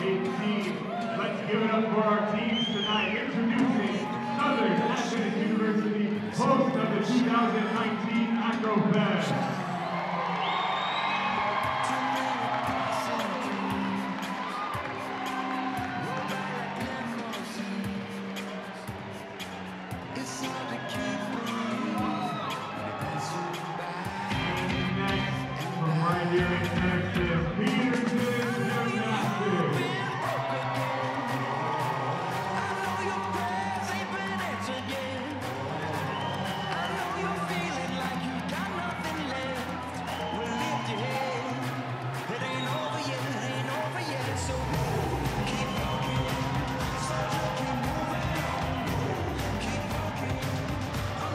team. Let's give it up for our teams tonight. Introducing Southern Adventist University, host of the 2019 Acrofest.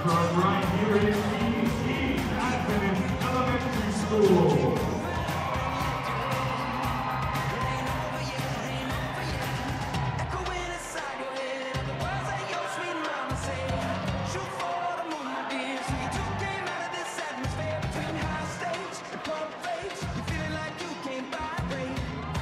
From right here in Keene Adventist Elementary School. Collegedale Adventist Academy.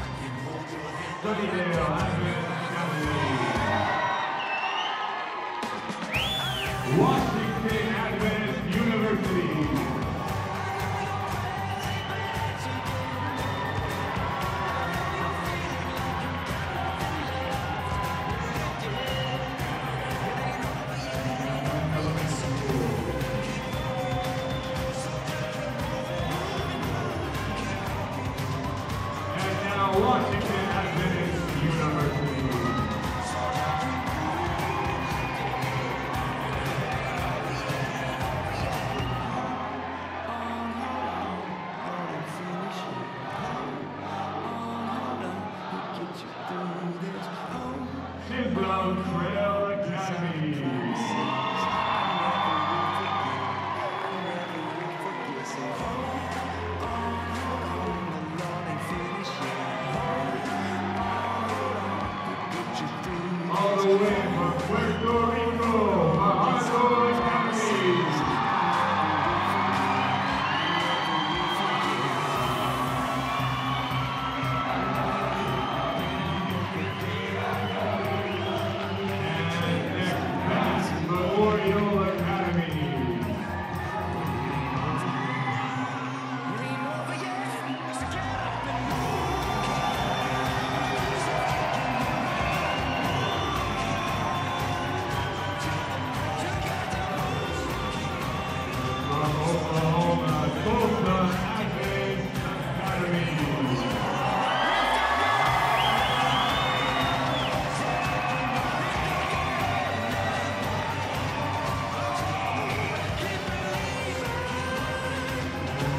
Adventist University. And now Washington Adventist University. Chisholm Trail Academy. All the way from Puerto Rico, Fajardo Academy.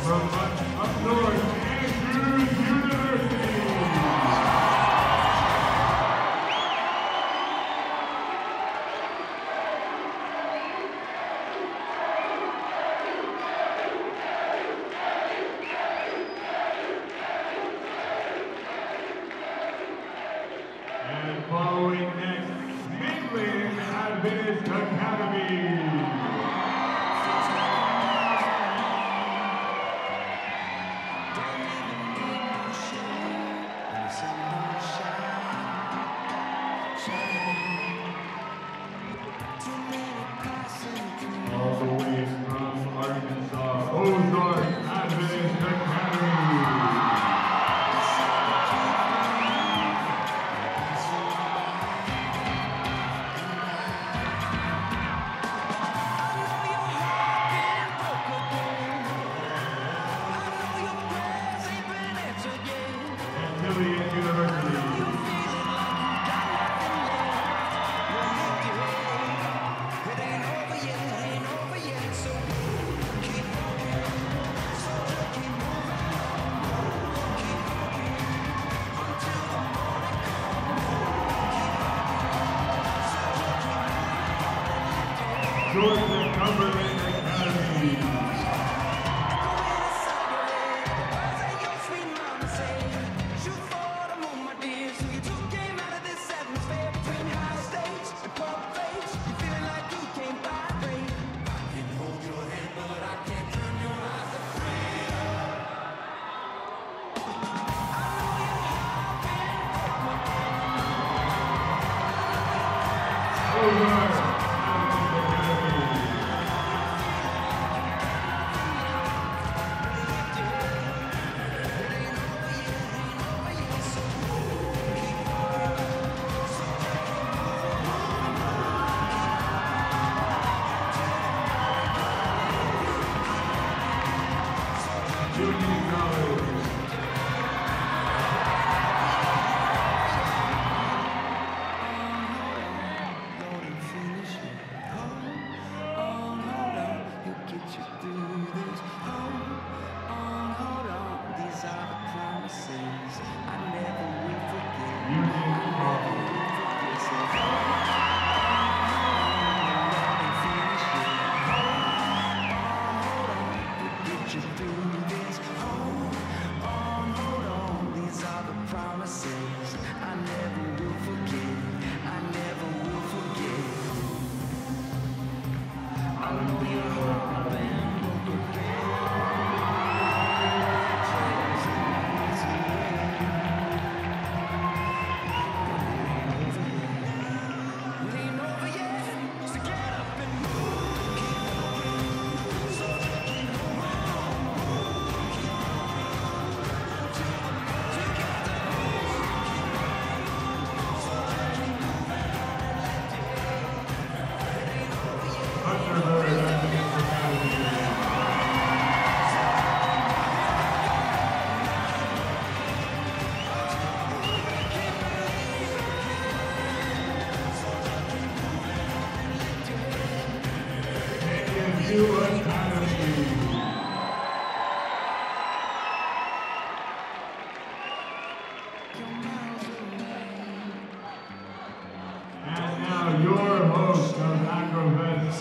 From up north, Andrews University. And following next, Midland Adventist Academy. All the way from Arkansas, Ozark Adventist Academy. Antillian University.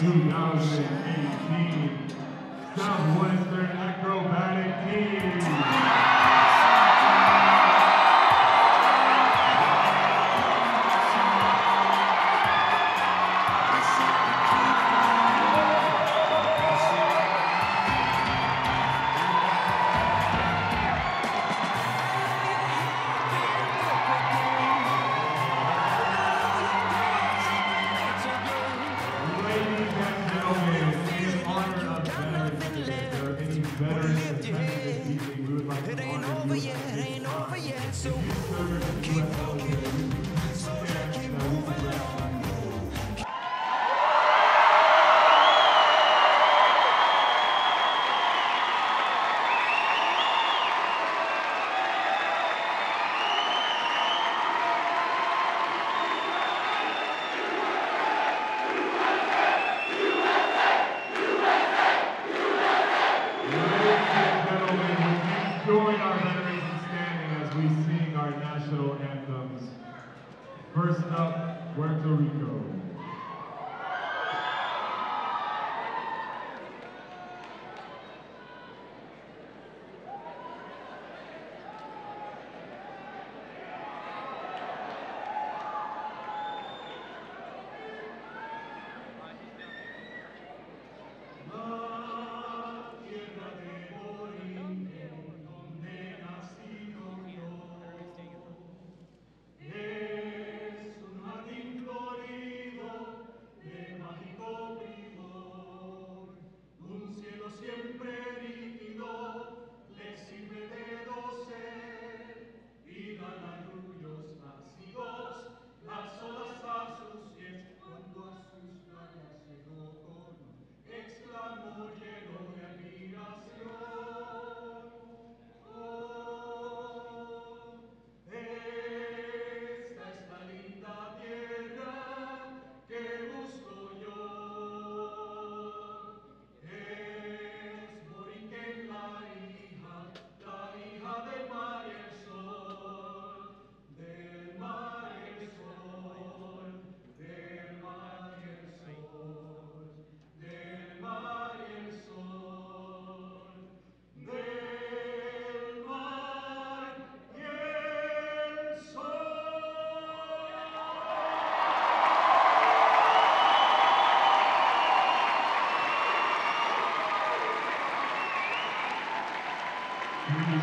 2018 Southwestern Academic Team. Please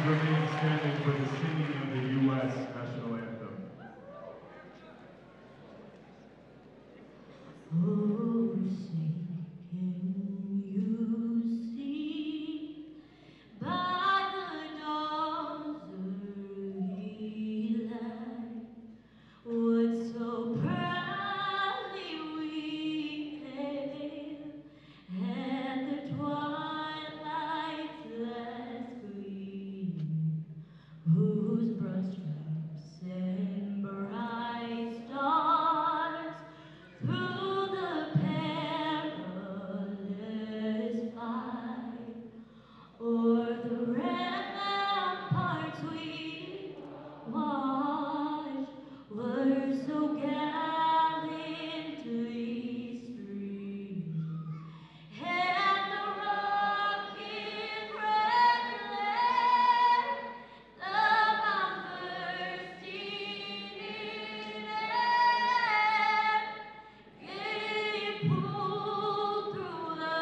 remain standing for the singing of the U.S. national anthem. Oh, say, can you see by the dawn's early light what so proudly we hailed at the twilight's last whose broad stripes and bright stars through the perilous fight o'er the ramparts we watched were so gallantly streamed. And the rocket's red glare of our bursting in air, gaily pulled through the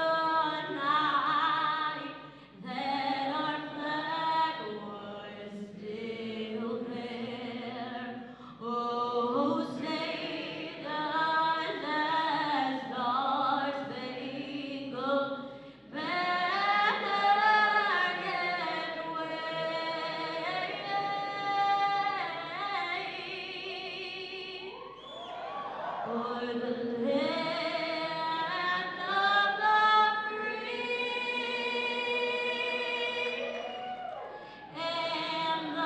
night that our flag was still there. Oh, say the last star-spangled banner can wave o'er the land of the free and the home of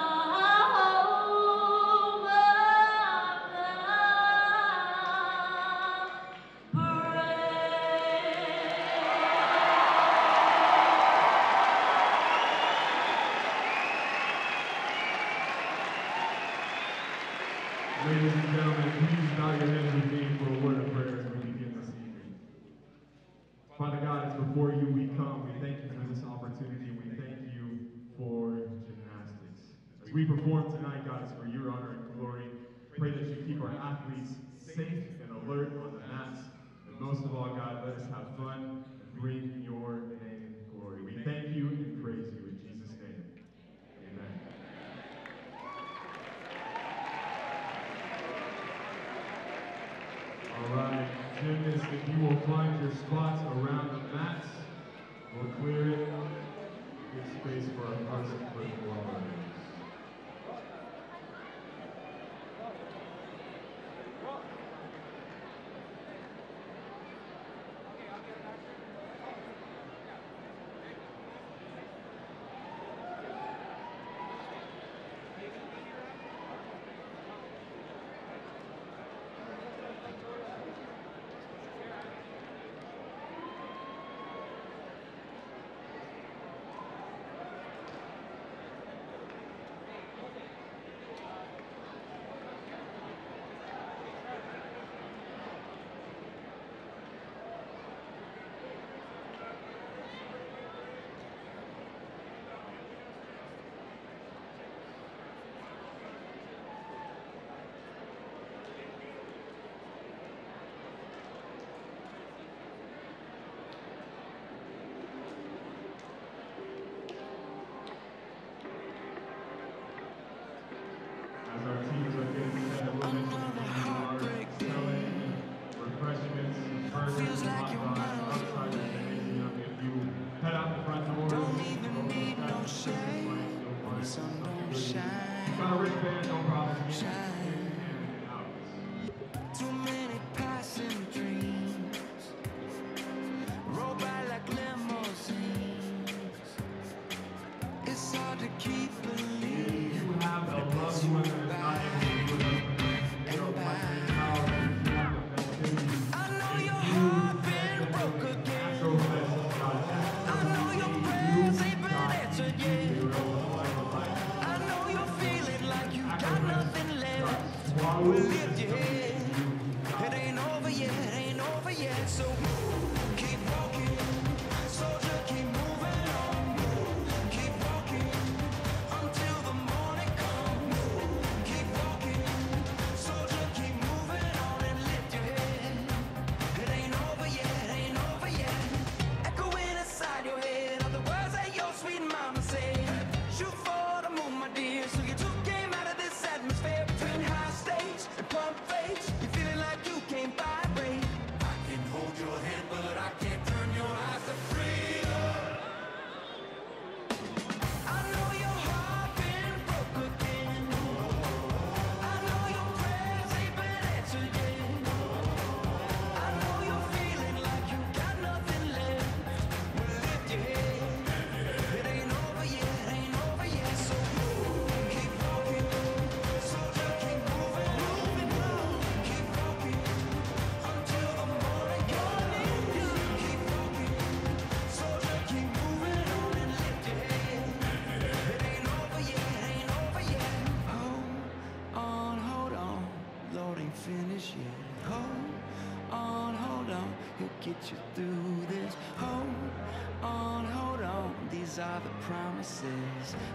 the brave. Ladies and gentlemen, please bow your heads with me for a word of prayer as we begin this evening. before you we come. We thank you for this opportunity. We thank you for gymnastics. As we perform tonight, God, it's for your honor and glory. Pray that you keep our athletes safe and alert on the mats. And most of all, God, let us have fun and bring your name glory. We thank you and praise you. Alright, gymnasts, if you will find your spots around the mats, we'll clear it, give space for our hearts and football.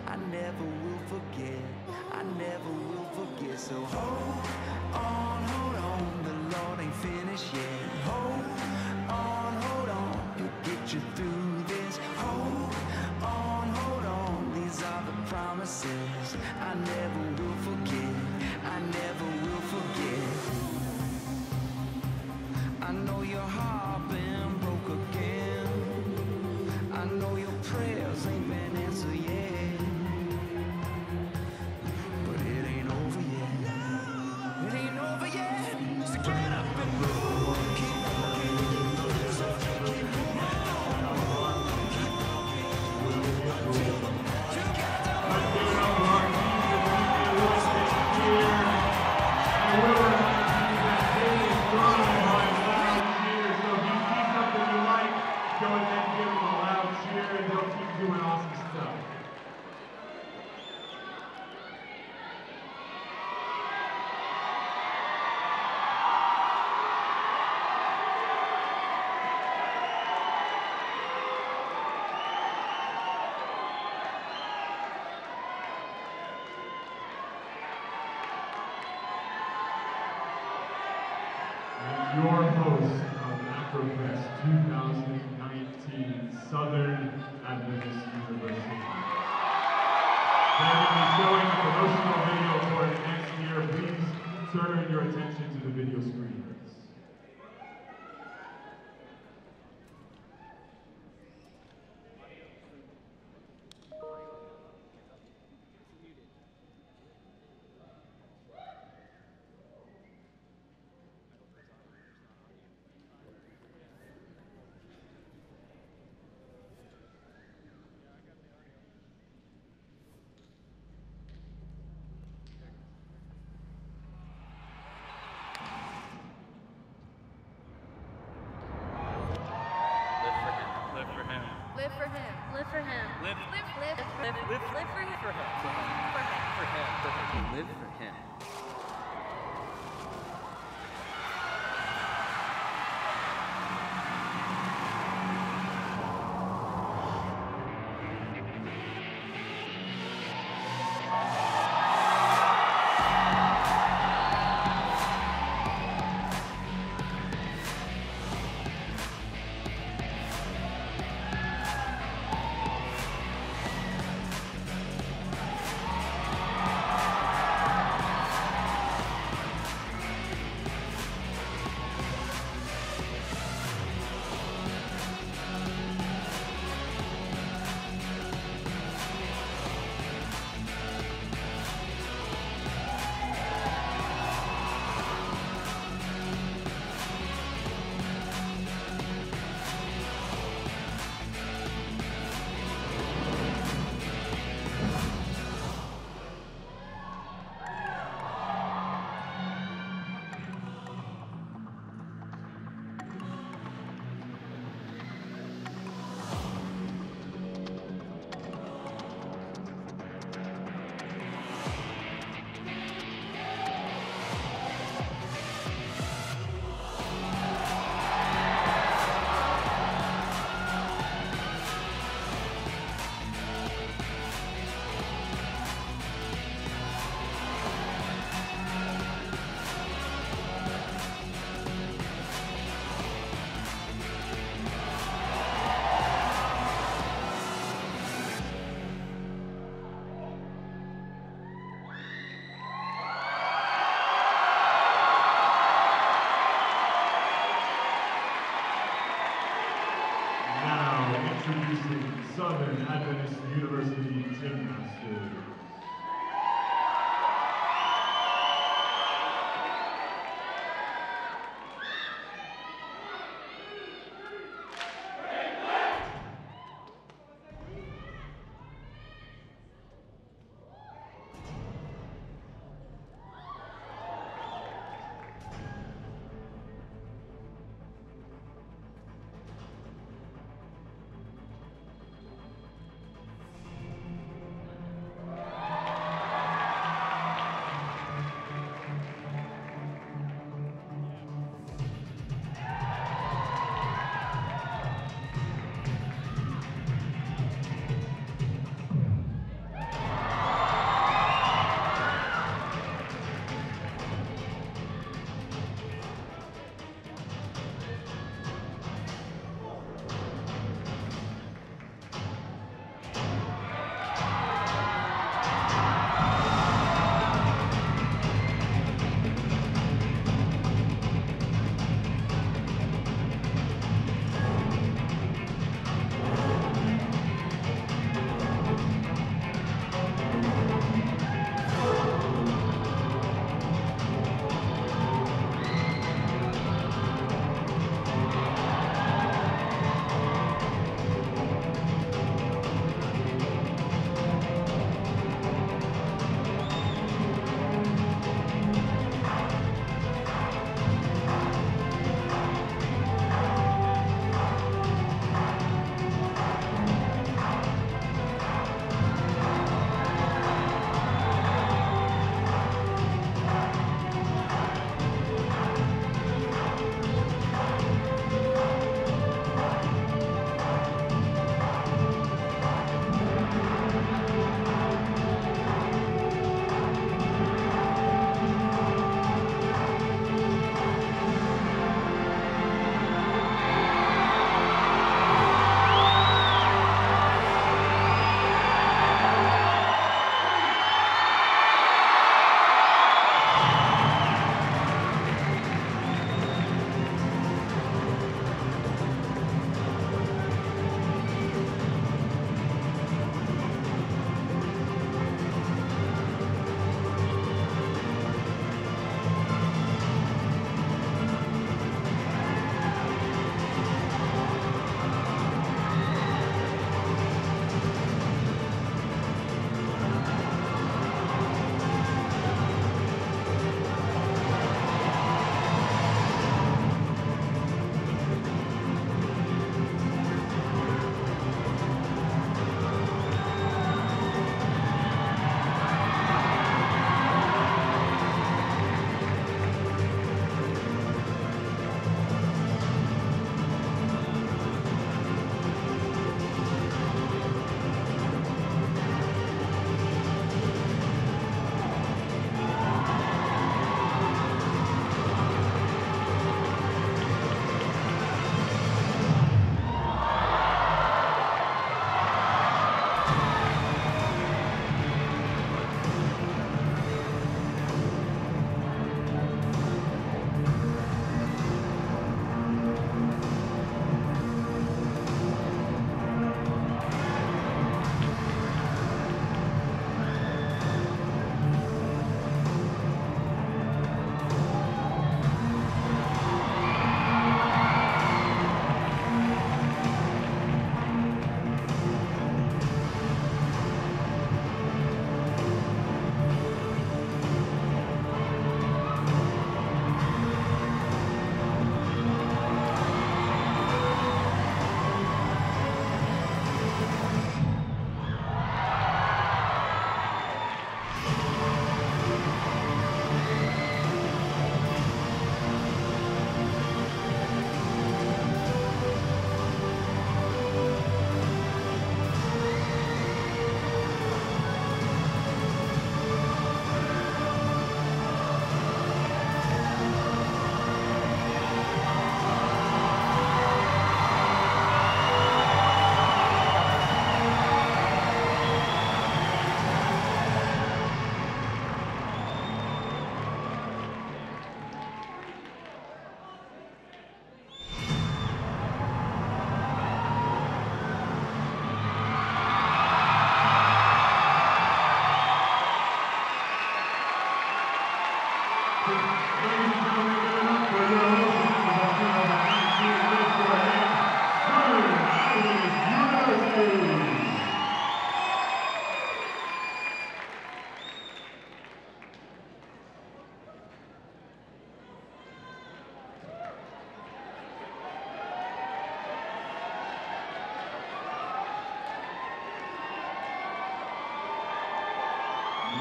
I never will forget, I never will forget. So hold on, the Lord ain't finished yet. Hold on, He'll get you through this. Hold on, these are the promises I never will forget, I never will forget. I know your heart been broke again, I know your prayers ain't been answered yet. Get up and move, keep walking, so you keep moving on. 2019 Southern Adventist University. They will be showing a promotional video for next year. Please turn your attention to the video screen.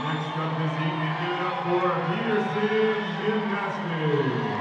Next up this evening, give it up for Peterson Gymnastics.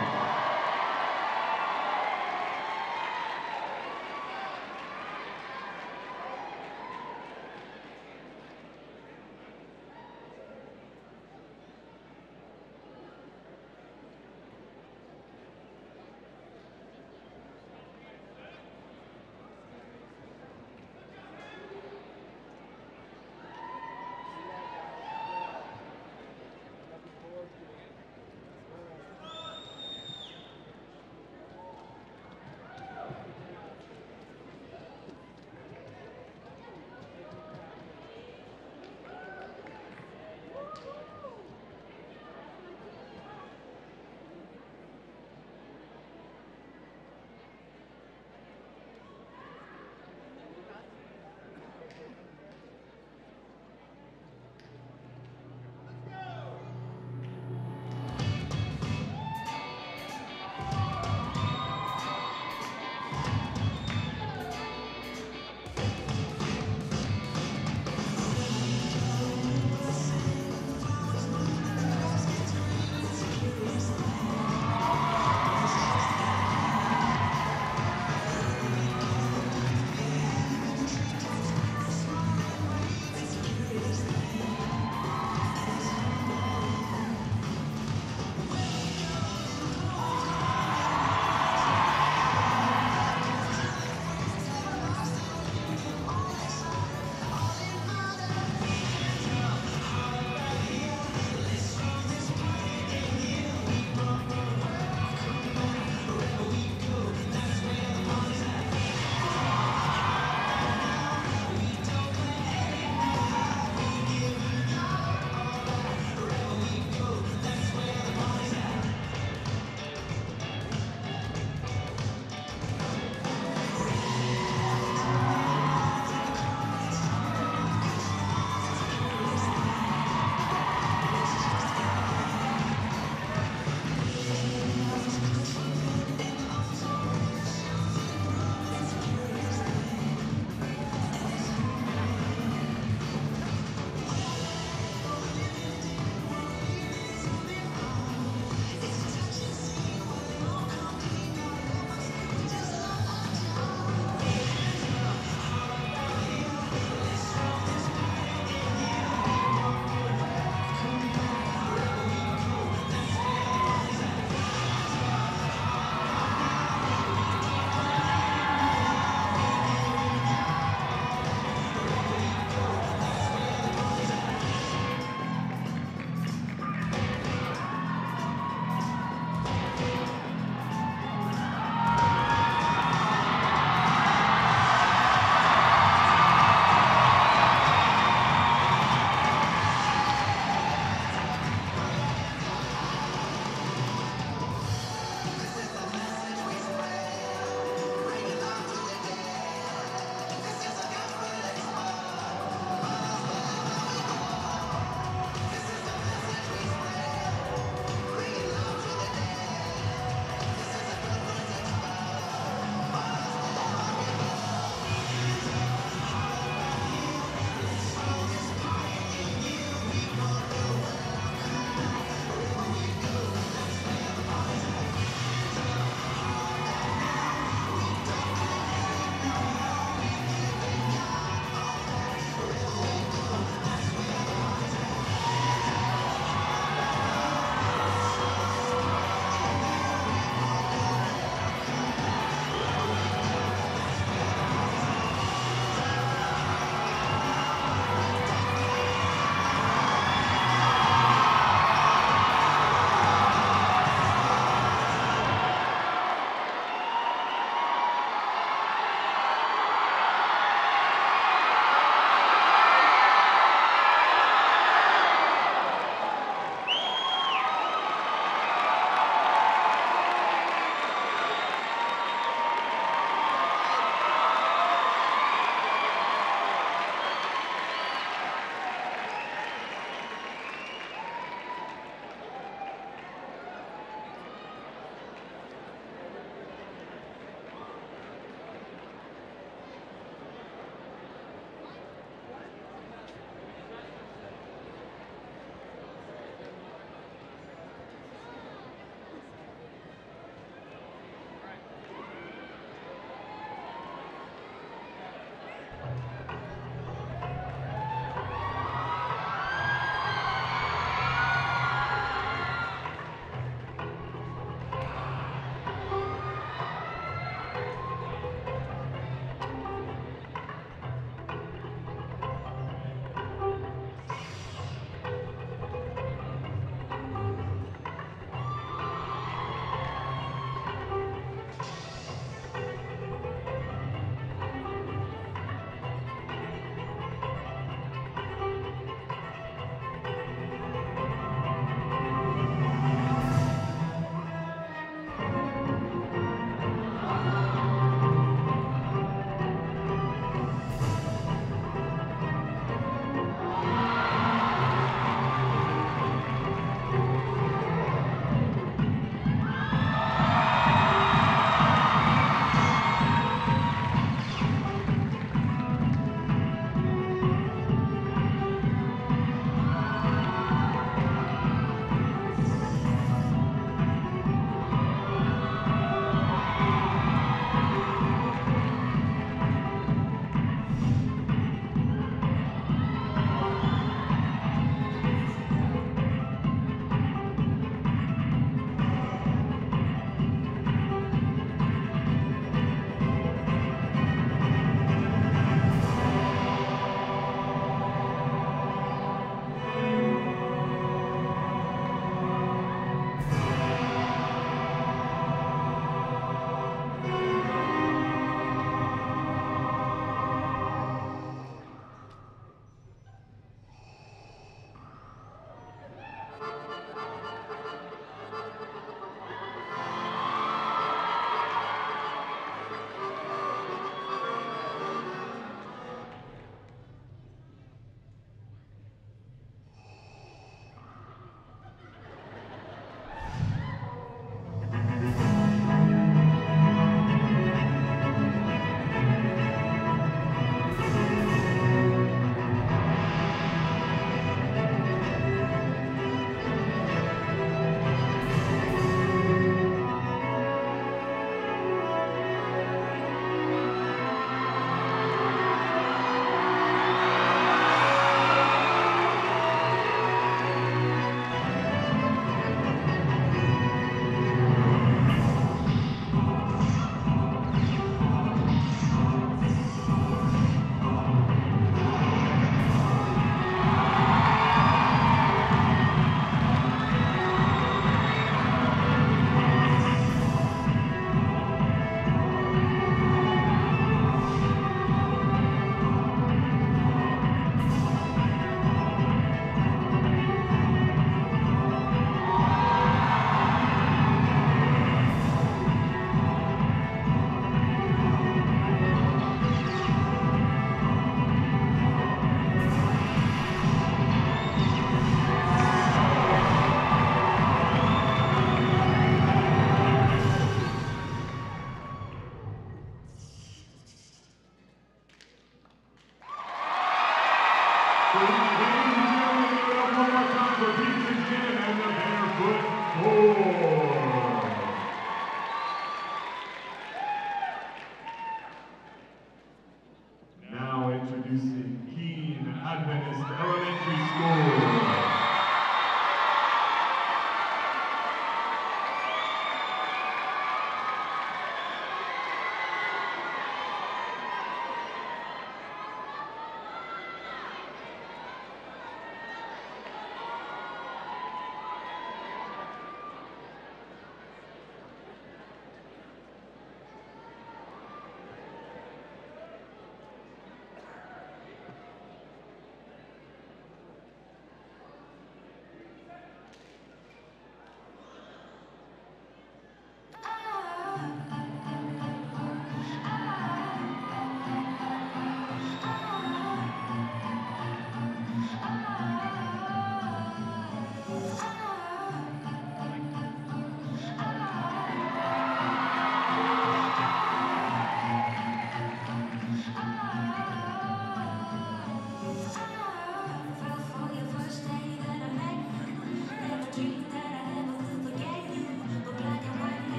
introducing Keene Adventist Elementary School.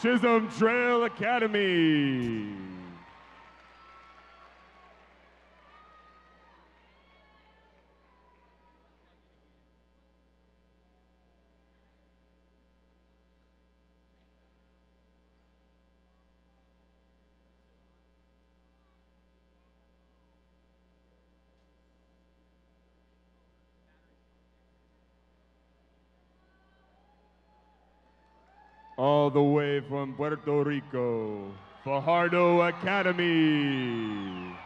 Chisholm Trail Academy. Chisholm Trail Academy. All the way from Puerto Rico, Fajardo Academy.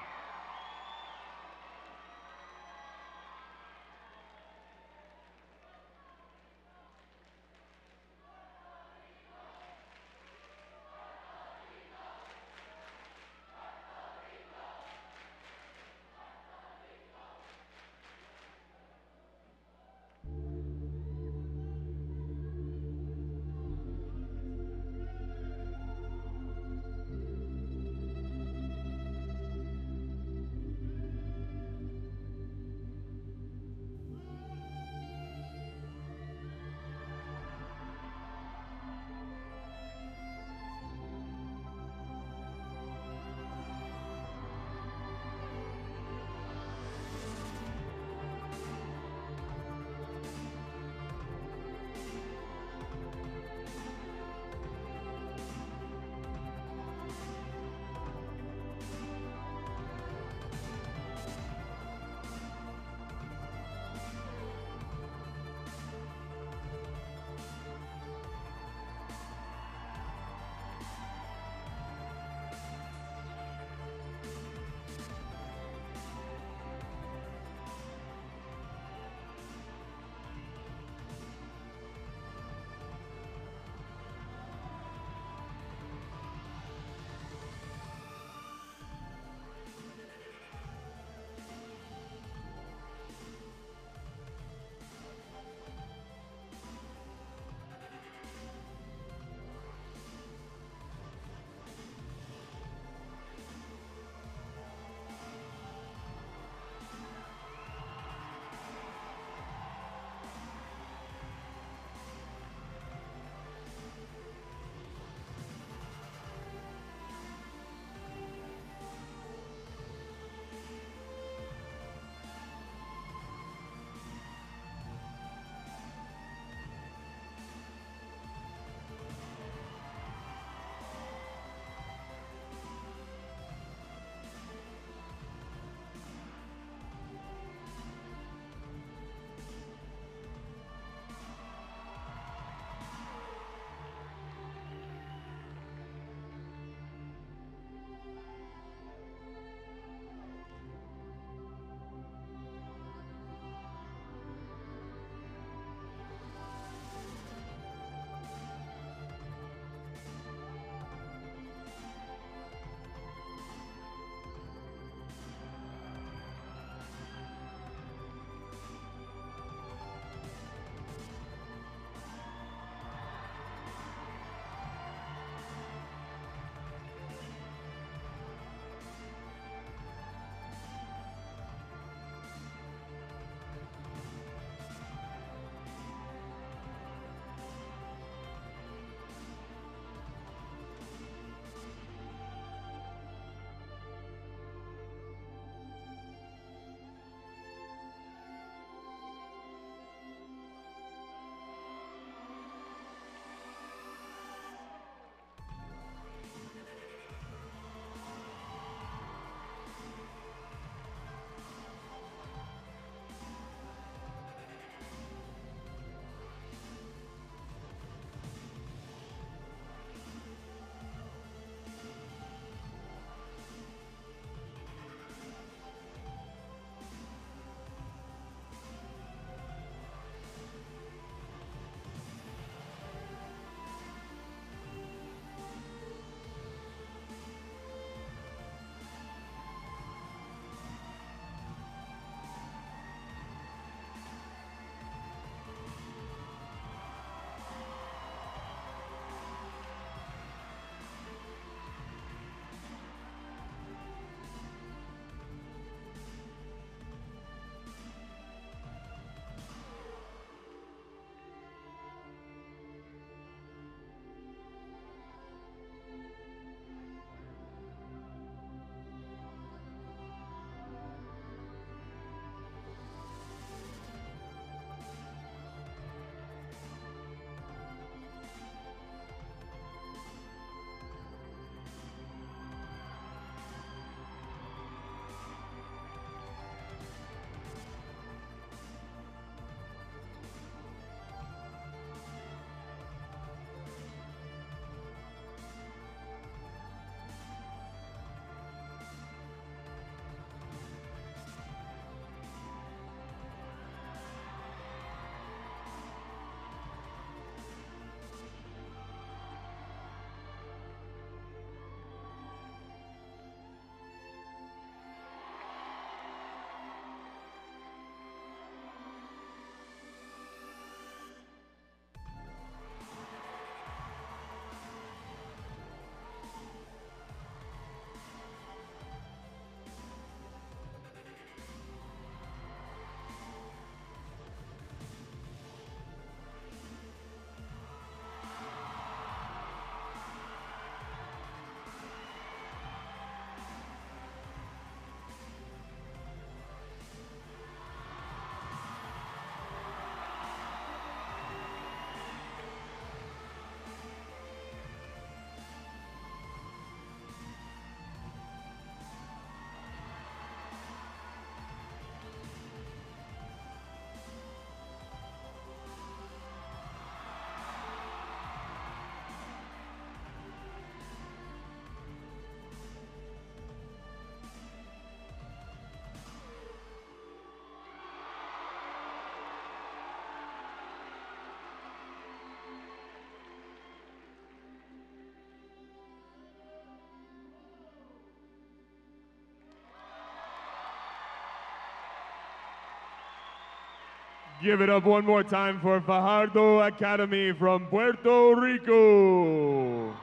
Give it up one more time for Fajardo Academy from Puerto Rico.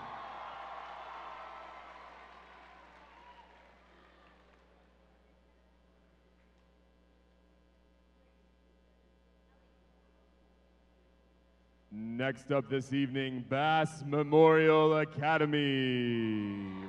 Next up this evening, Bass Memorial Academy.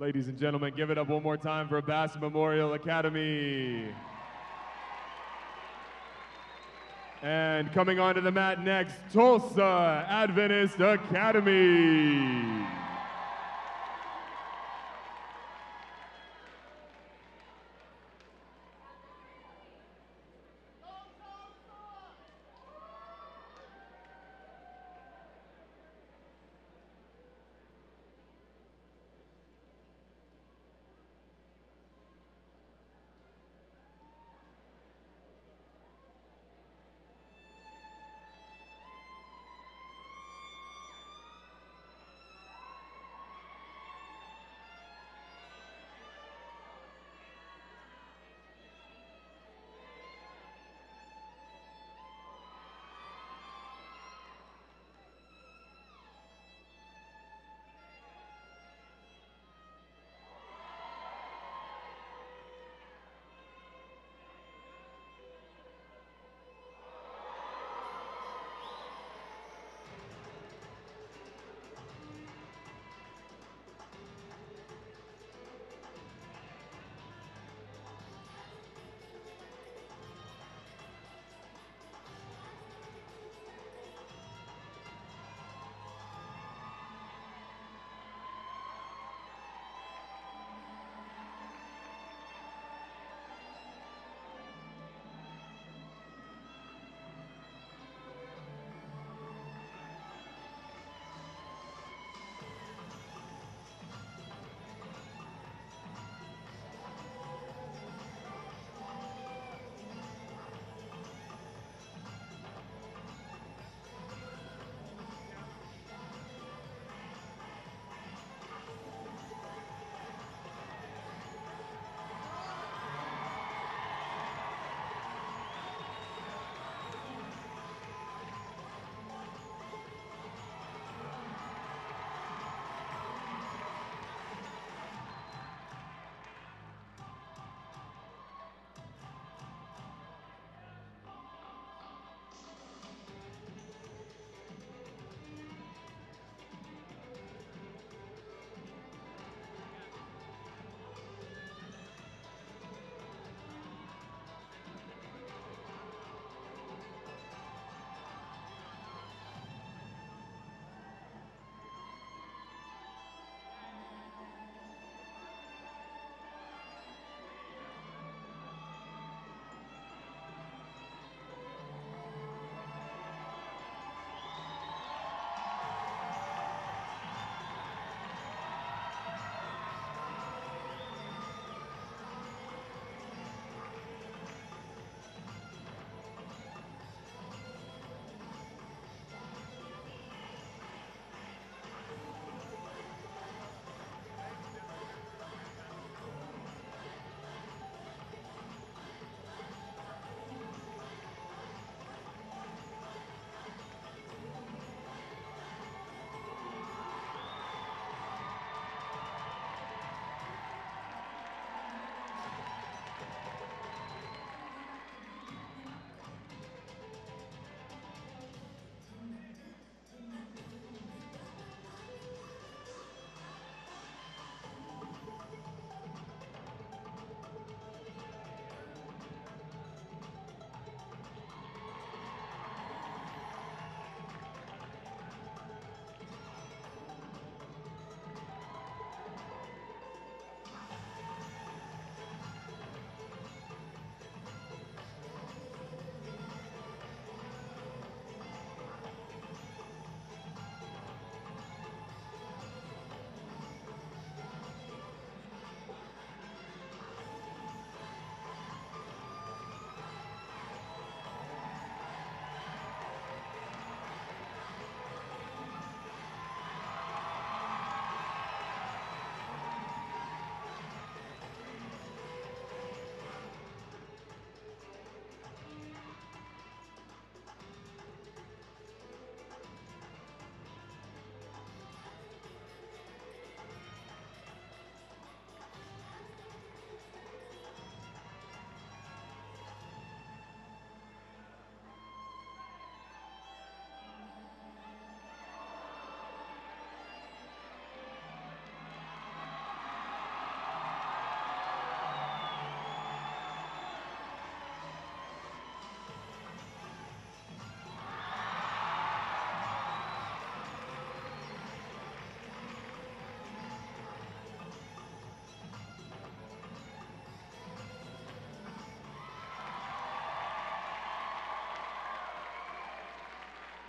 Ladies and gentlemen, give it up one more time for Bass Memorial Academy. And coming onto the mat next, Tulsa Adventist Academy.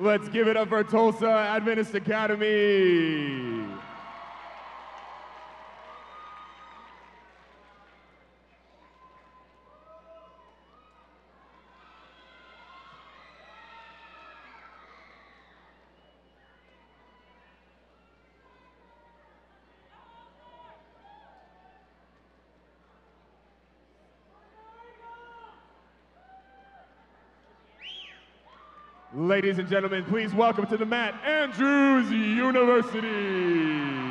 Let's give it up for Tulsa Adventist Academy. Ladies and gentlemen, please welcome to the mat, Andrews University.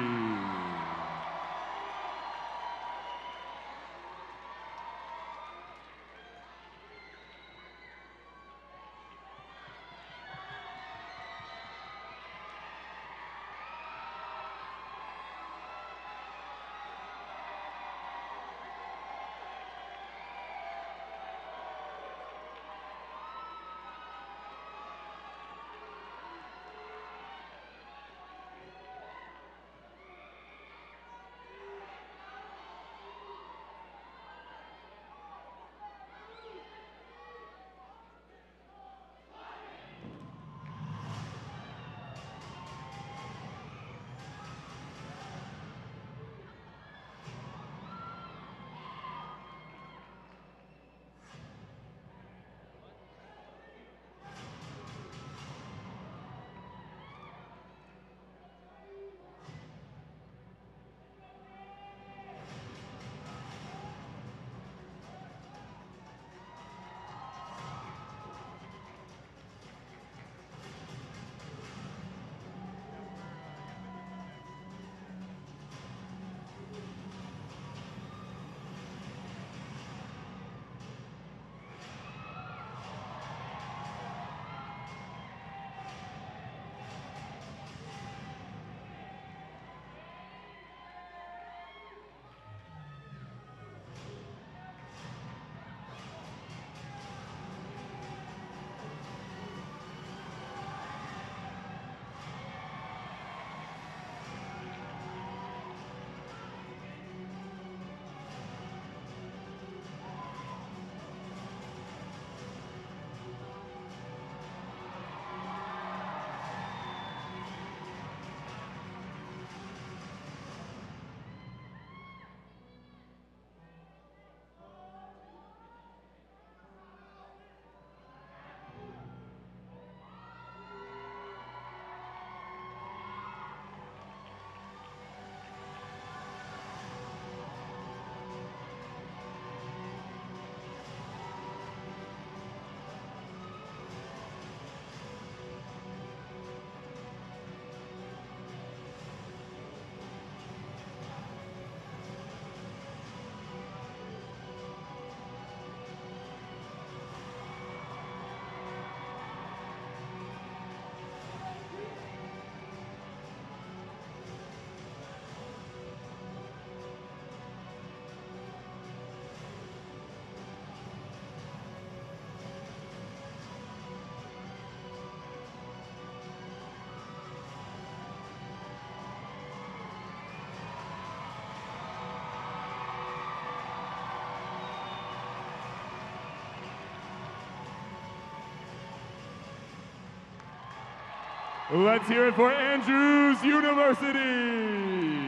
Let's hear it for Andrews University.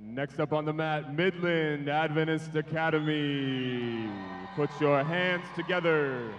Next up on the mat, Midland Adventist Academy. Put your hands together.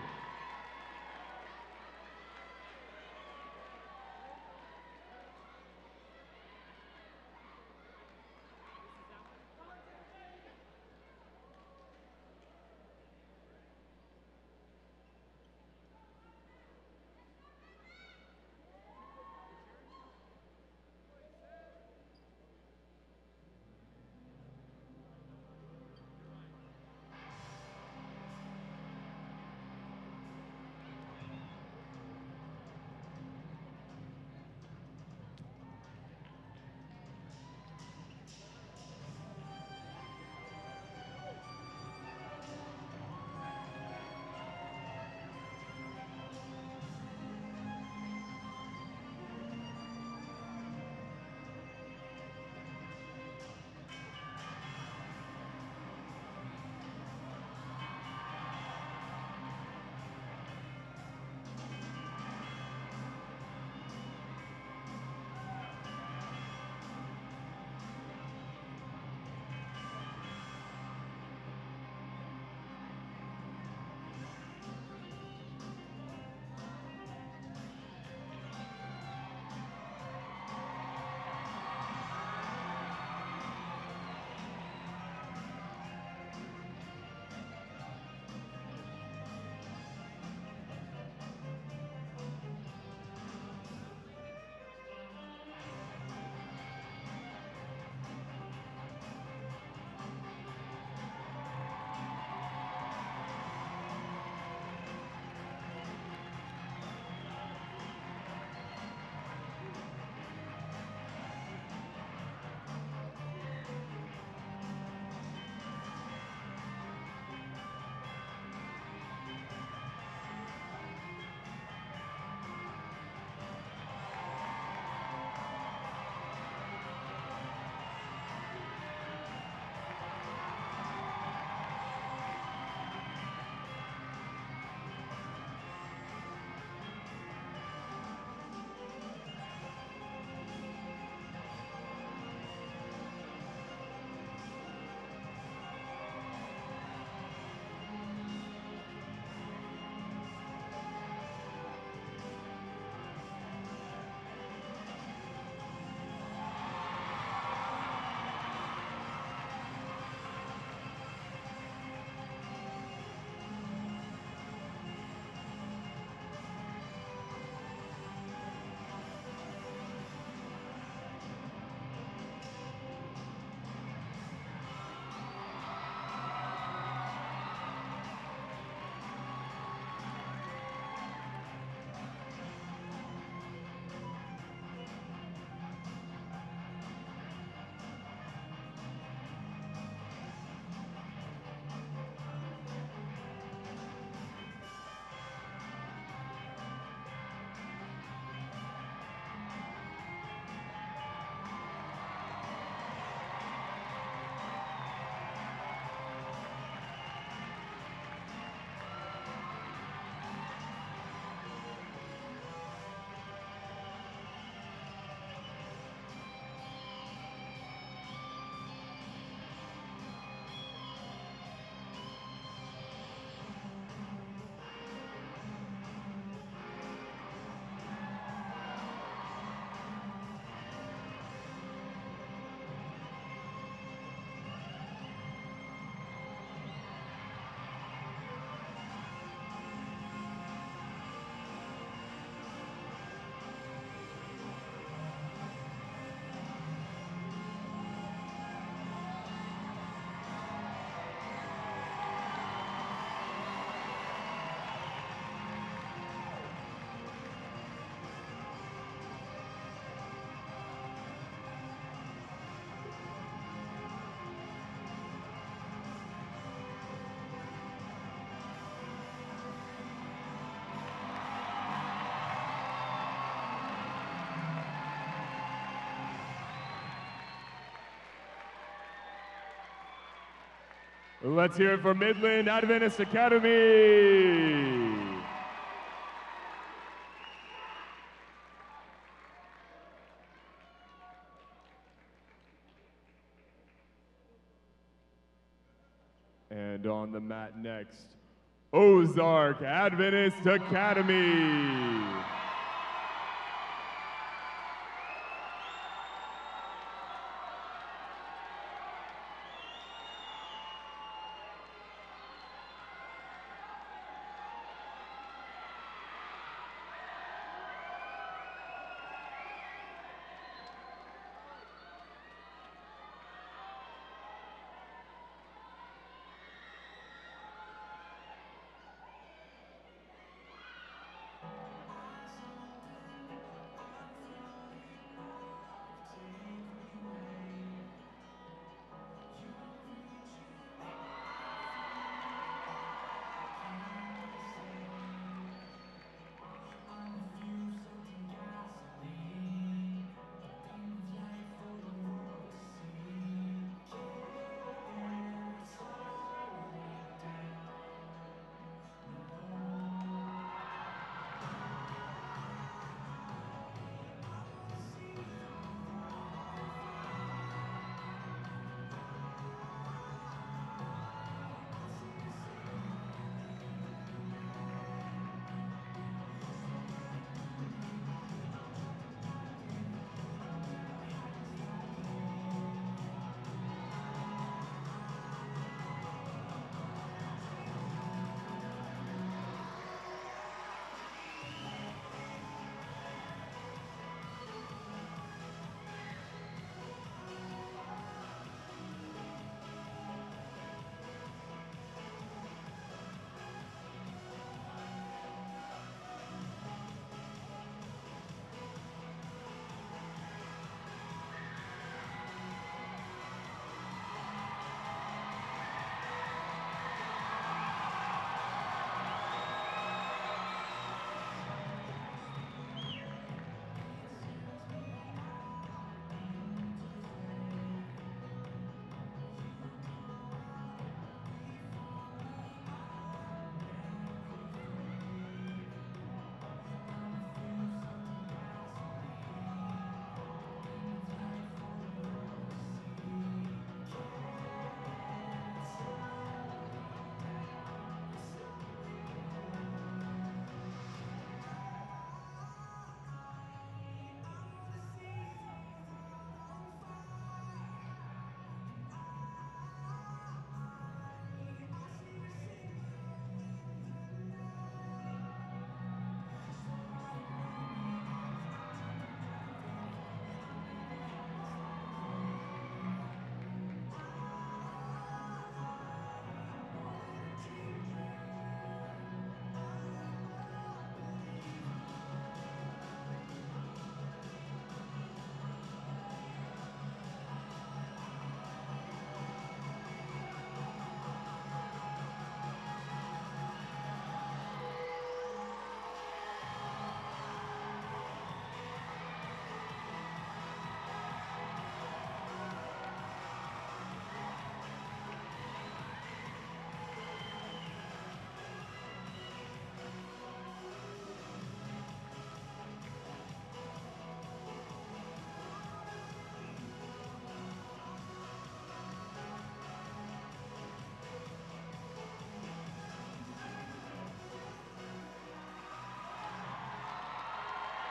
Let's hear it for Midland Adventist Academy. And on the mat next, Ozark Adventist Academy.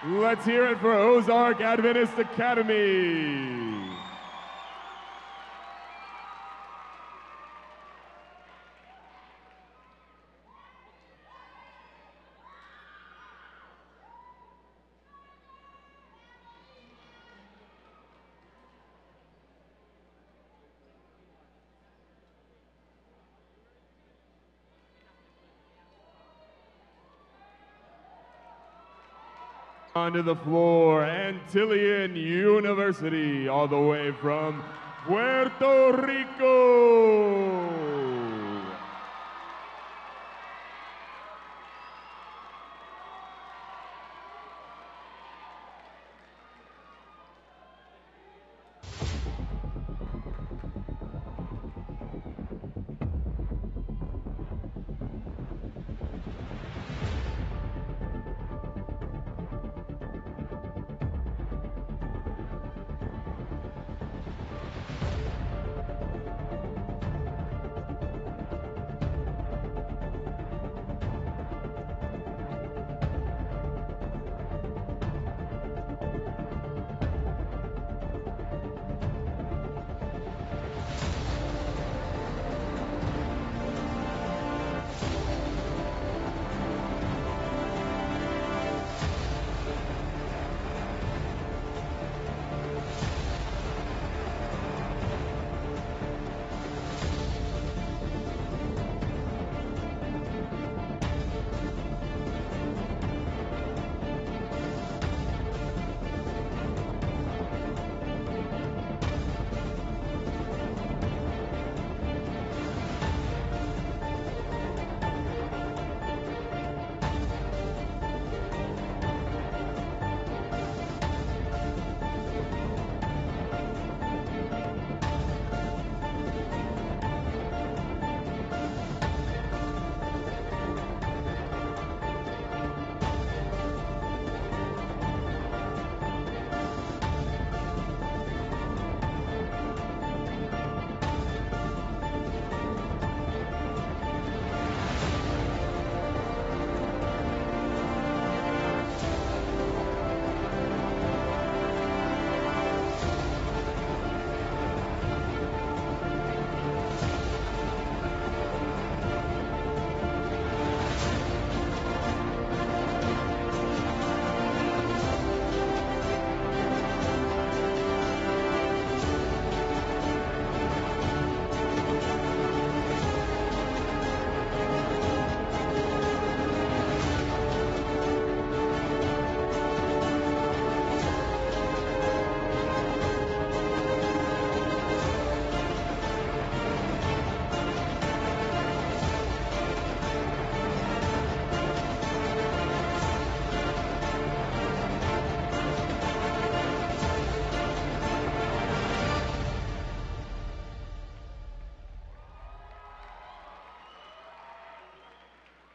Let's hear it for Ozark Adventist Academy. Onto the floor, Antillian University, all the way from Puerto Rico.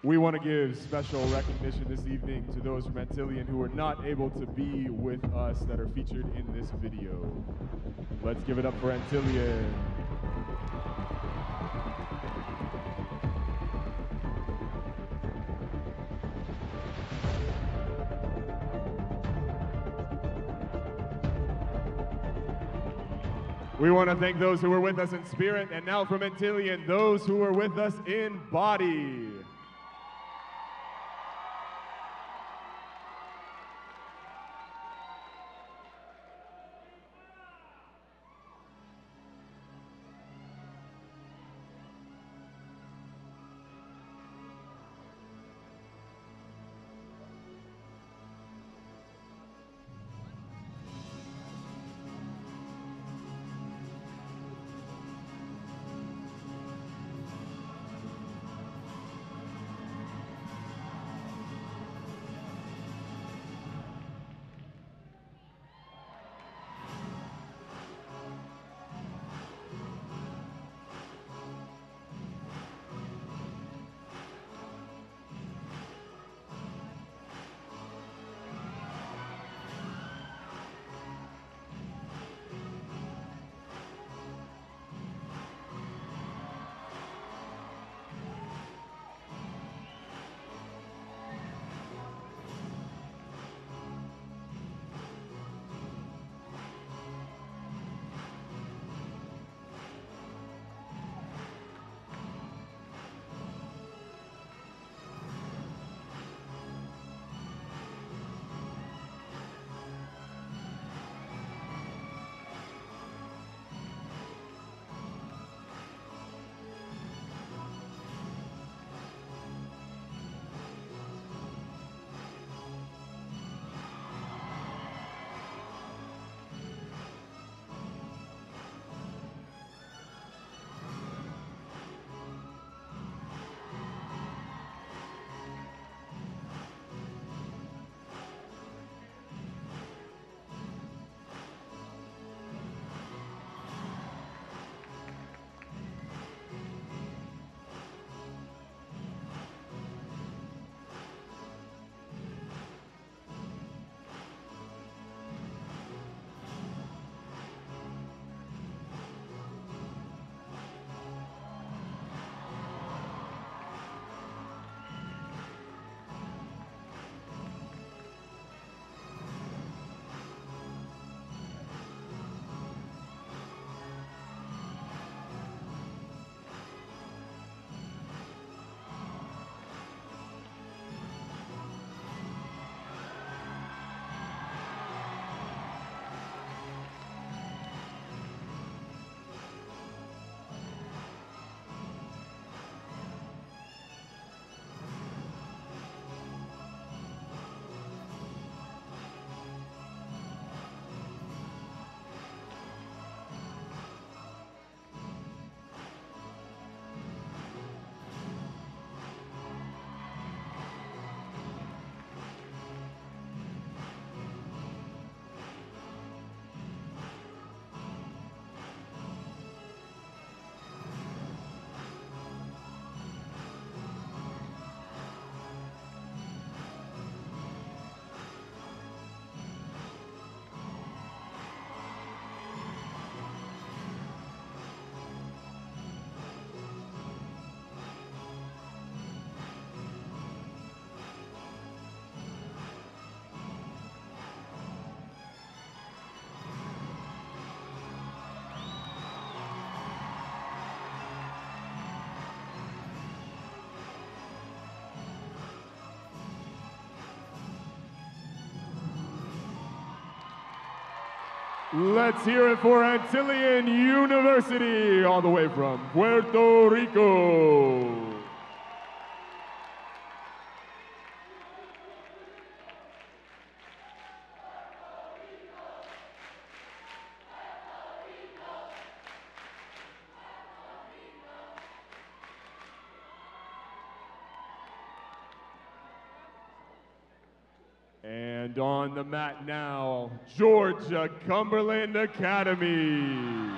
We want to give special recognition this evening to those from Antillian who are not able to be with us that are featured in this video. Let's give it up for Antillian. We want to thank those who were with us in spirit, and now from Antillian, those who were with us in body. Let's hear it for Antillian University, all the way from Puerto Rico. And on the mat now, Georgia Cumberland Academy.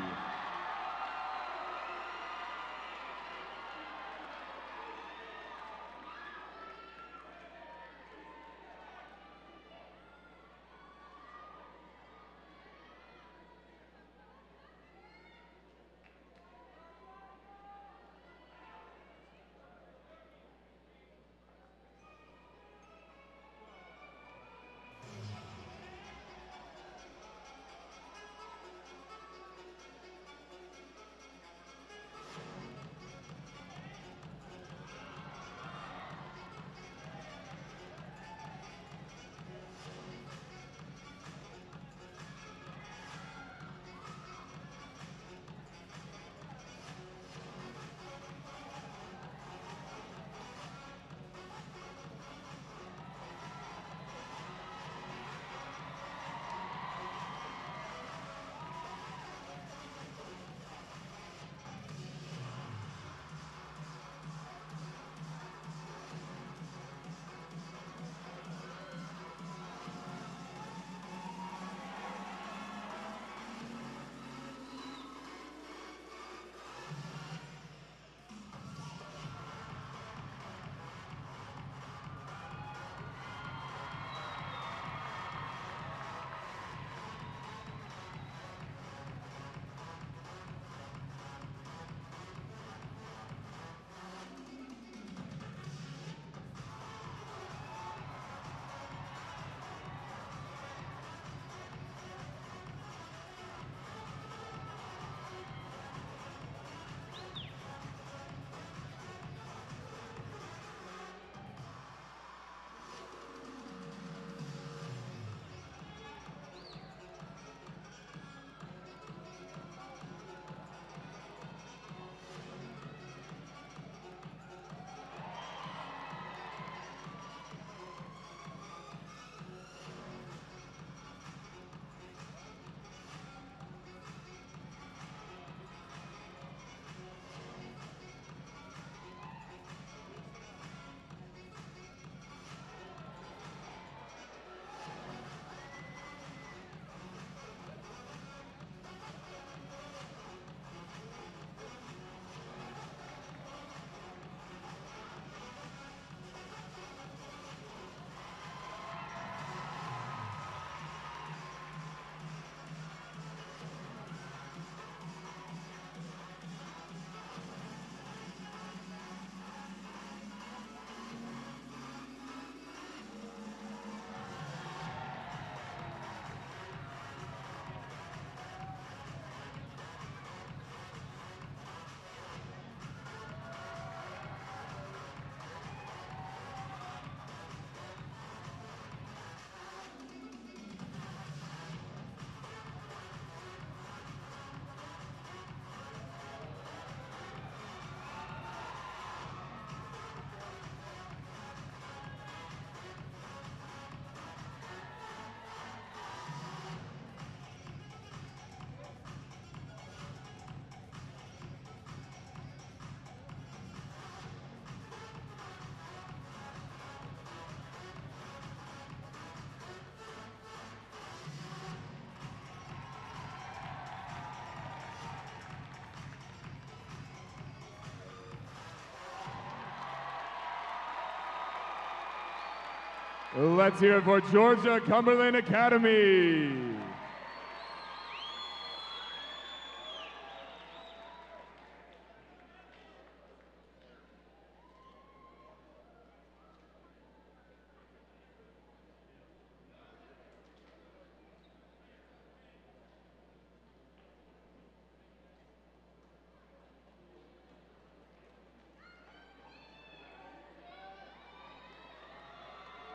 Let's hear it for Georgia Cumberland Academy.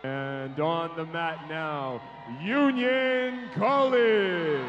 And on the mat now, Union College.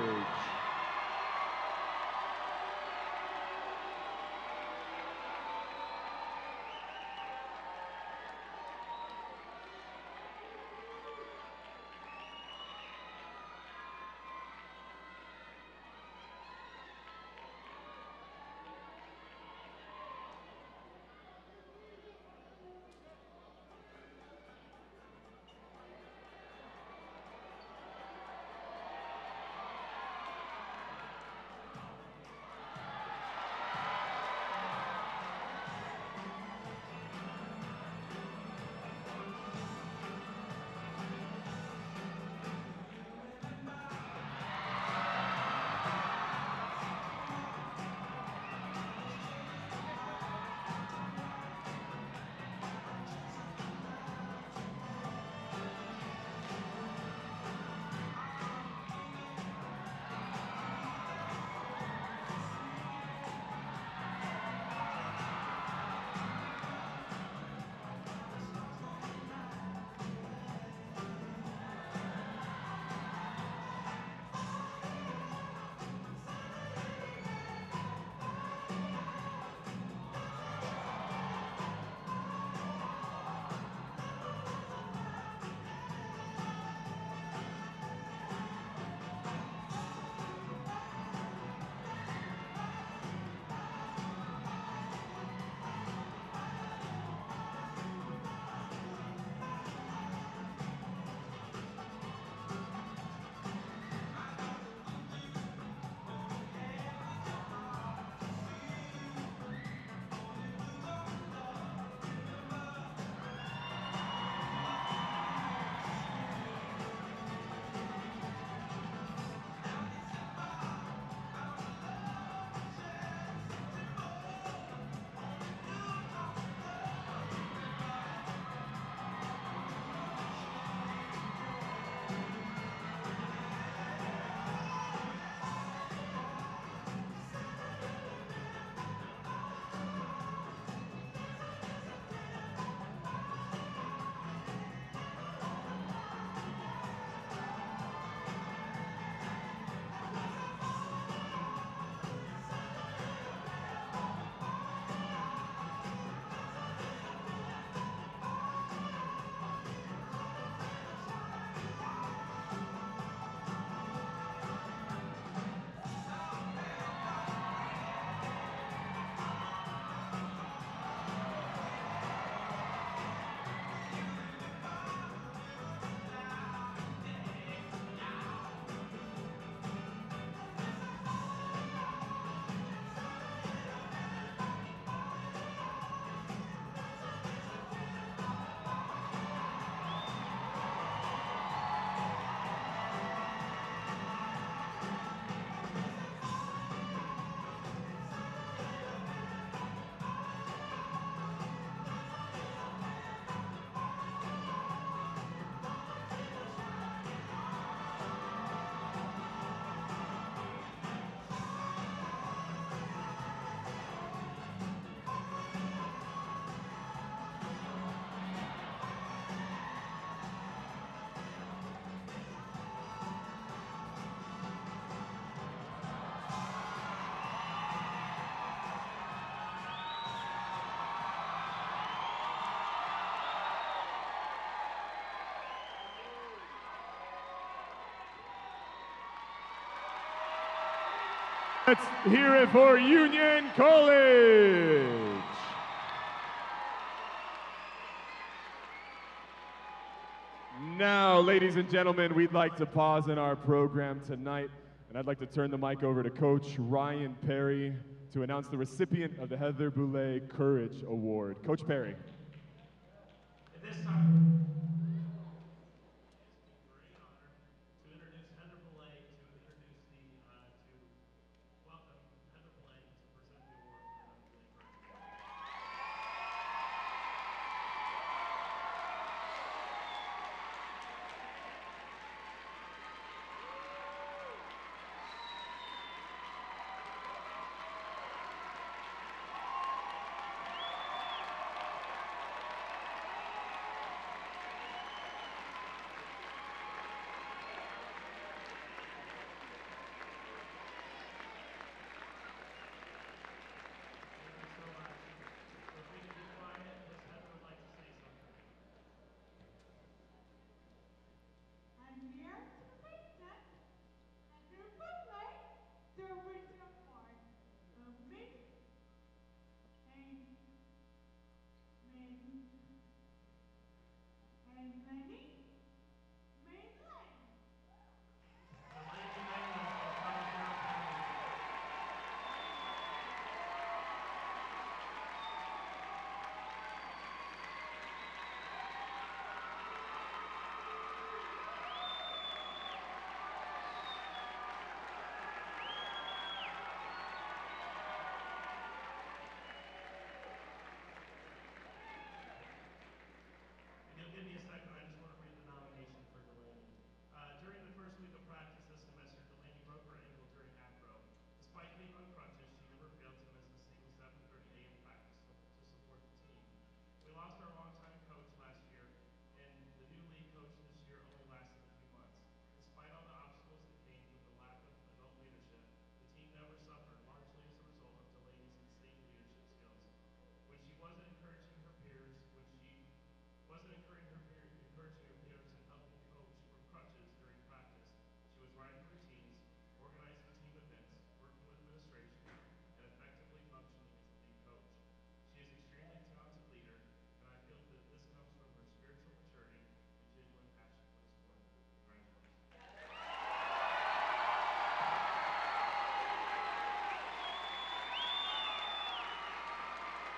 Let's hear it for Union College. Now, ladies and gentlemen, we'd like to pause in our program tonight, and I'd like to turn the mic over to Coach Ryan Perry to announce the recipient of the Heather Boulay Courage Award. Coach Perry. At this time,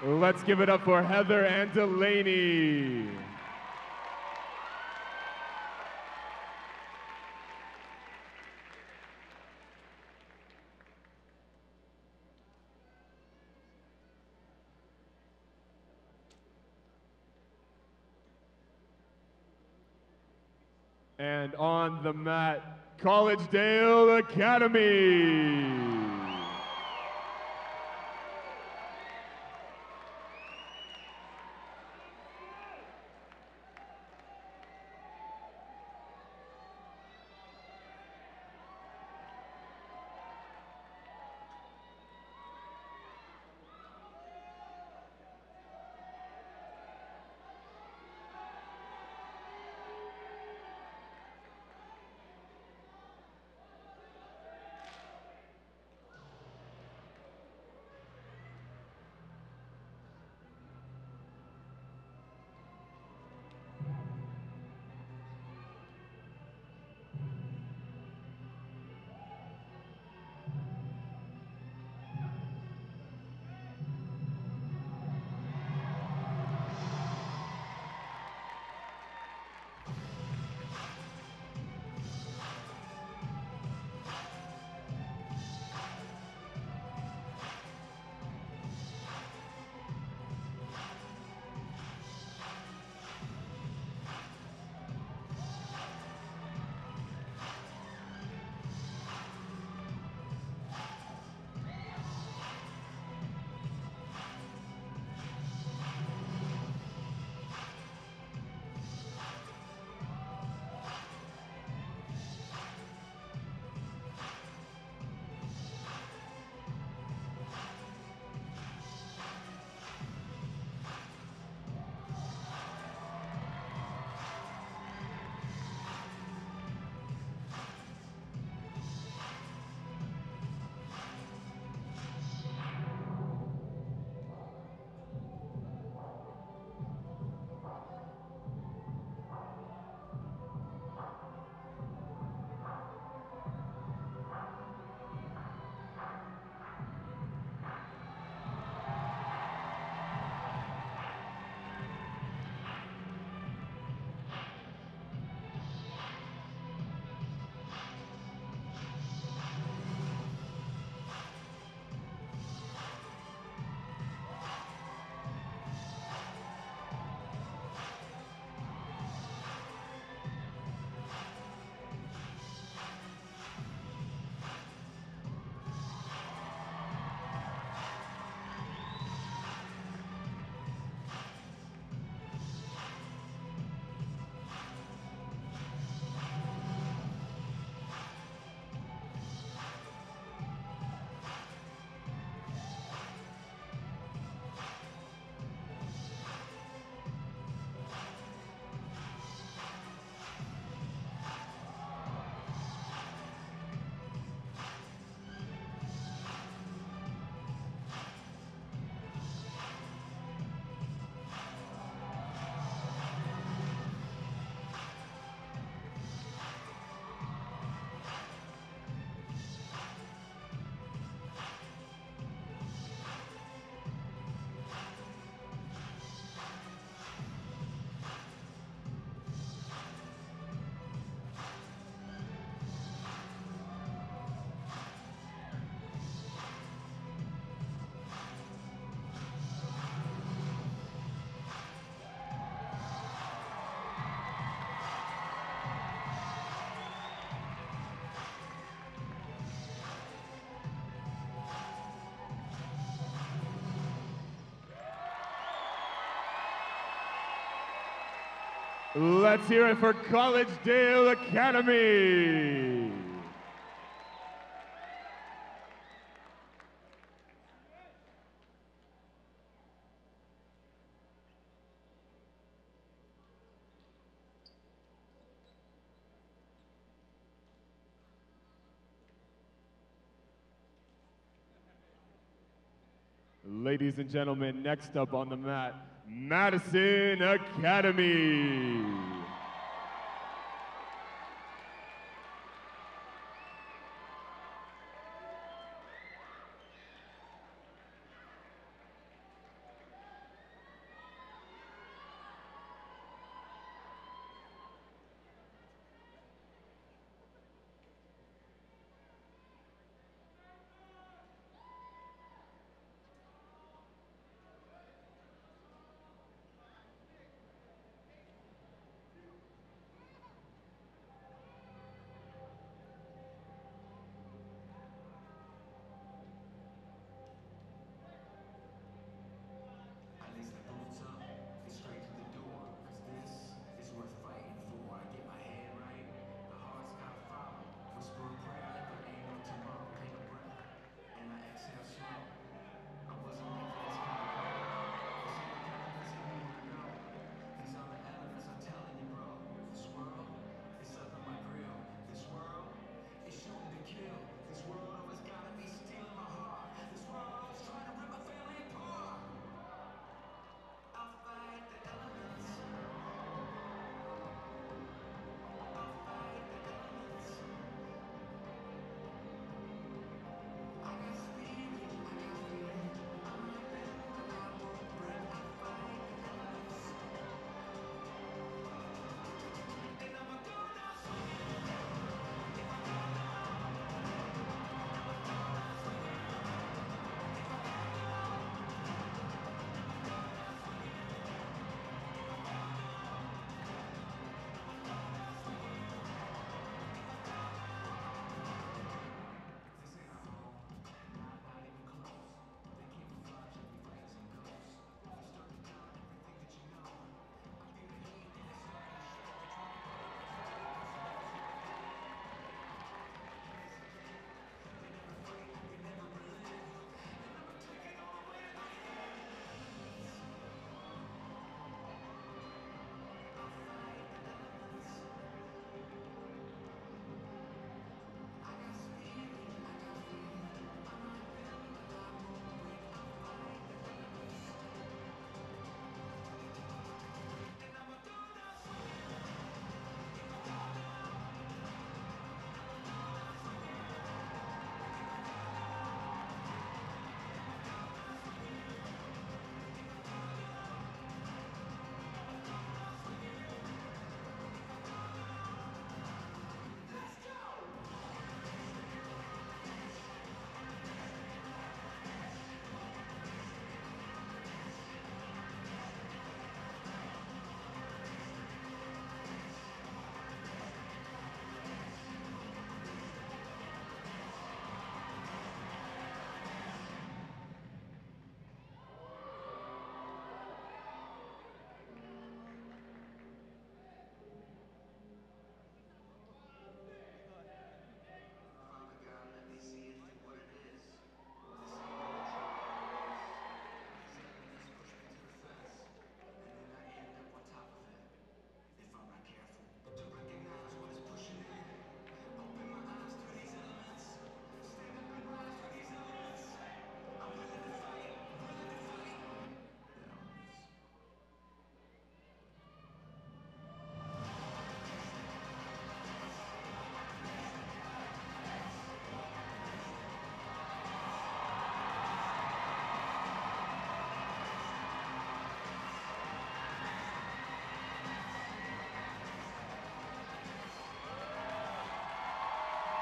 Let's give it up for Heather and Delaney. And on the mat, Collegedale Academy. Let's hear it for Collegedale Academy. Ladies and gentlemen, next up on the mat, Madison Academy.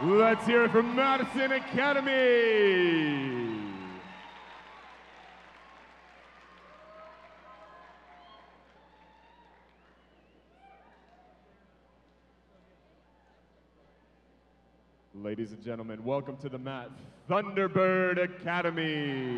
Let's hear it from Madison Academy. Ladies and gentlemen, welcome to the mat, Thunderbird Academy.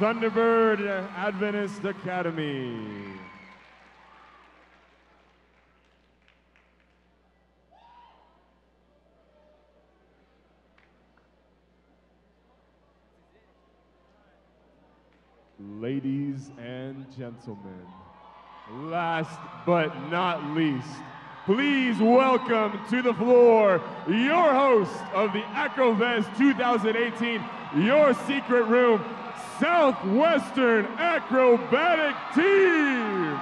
Thunderbird Adventist Academy. Ladies and gentlemen, last but not least, please welcome to the floor your host of the Acrofest 2018, Your Secret Room, Southwestern Acrobatic Team.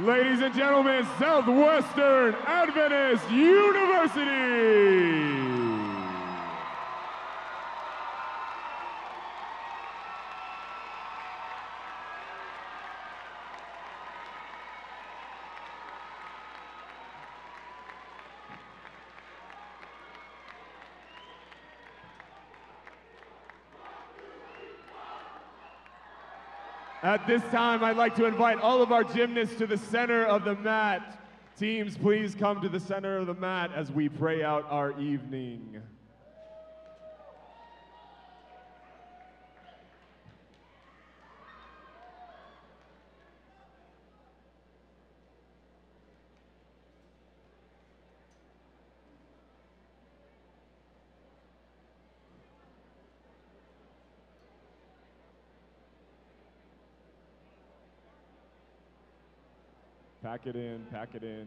Ladies and gentlemen, Southwestern Adventist University. At this time, I'd like to invite all of our gymnasts to the center of the mat. Teams, please come to the center of the mat as we pray out our evening. Pack it in, pack it in.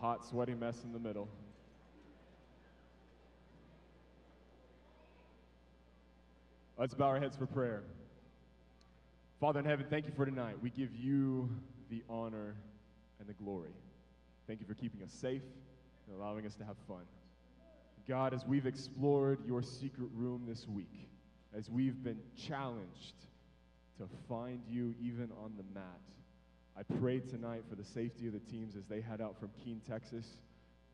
Hot, sweaty mess in the middle. Let's bow our heads for prayer. Father in heaven, thank you for tonight. We give you the honor and the glory. Thank you for keeping us safe and allowing us to have fun. God, as we've explored your secret room this week, as we've been challenged to find you even on the mat, I pray tonight for the safety of the teams as they head out from Keene, Texas,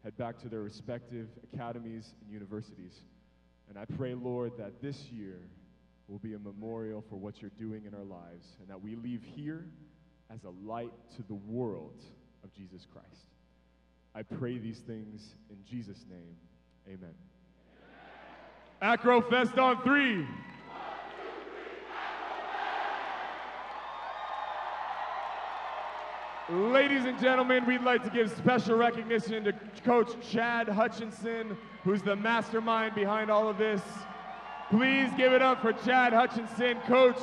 head back to their respective academies and universities. And I pray, Lord, that this year will be a memorial for what you're doing in our lives, and that we leave here as a light to the world of Jesus Christ. I pray these things in Jesus' name, amen. Acrofest on three. Ladies and gentlemen, we'd like to give special recognition to Coach Chad Hutchinson, who's the mastermind behind all of this. Please give it up for Chad Hutchinson, coach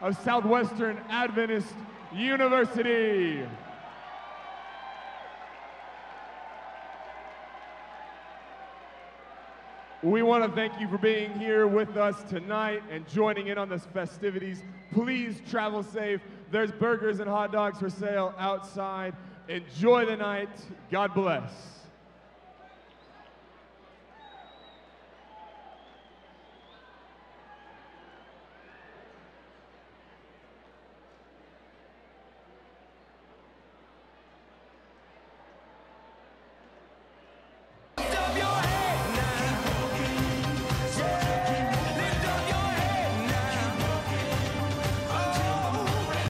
of Southwestern Adventist University. We want to thank you for being here with us tonight and joining in on the festivities. Please travel safe. There's burgers and hot dogs for sale outside. Enjoy the night. God bless.